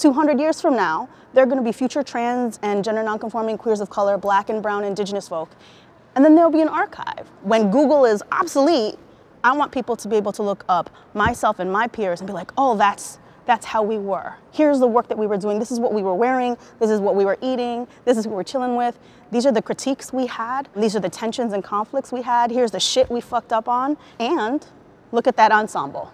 200 years from now, there are going to be future trans and gender nonconforming queers of color, black and brown indigenous folk. And then there'll be an archive. When Google is obsolete, I want people to be able to look up myself and my peers and be like, oh, that's how we were. Here's the work that we were doing. This is what we were wearing. This is what we were eating. This is who we're chilling with. These are the critiques we had. These are the tensions and conflicts we had. Here's the shit we fucked up on. And look at that ensemble.